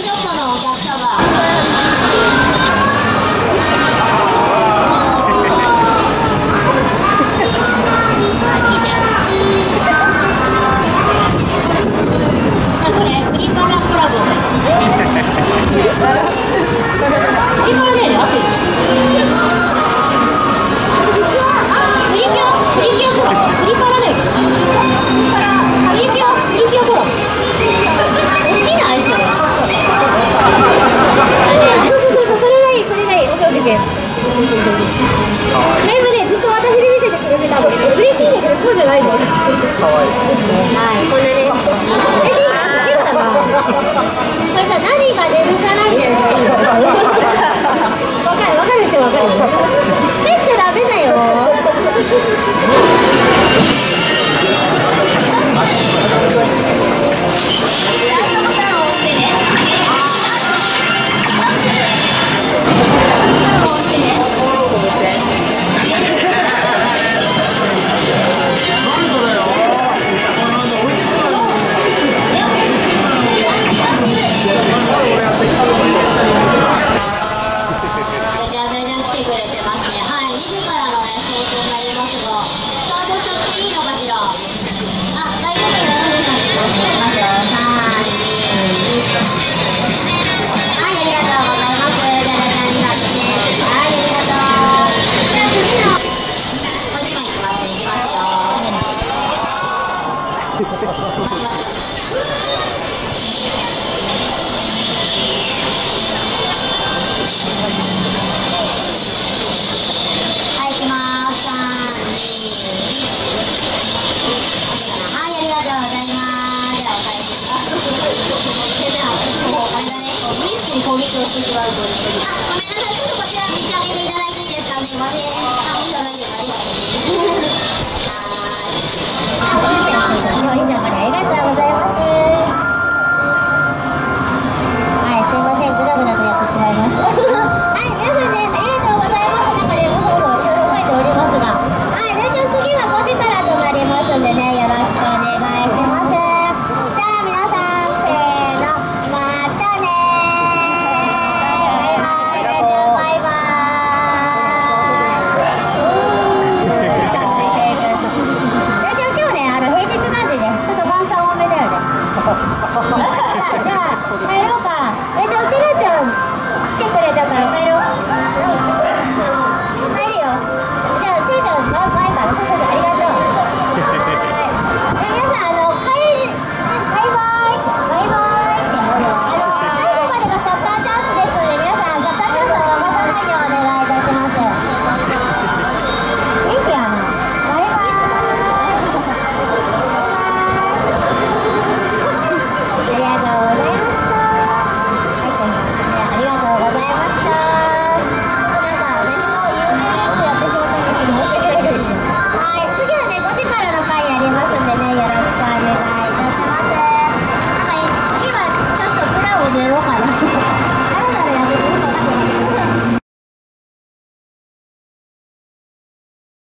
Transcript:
あ、ごめんなさい。ちょっとこちら見てあげていただいていいですかね。ごめん。あ、いいじゃないですかね。はい。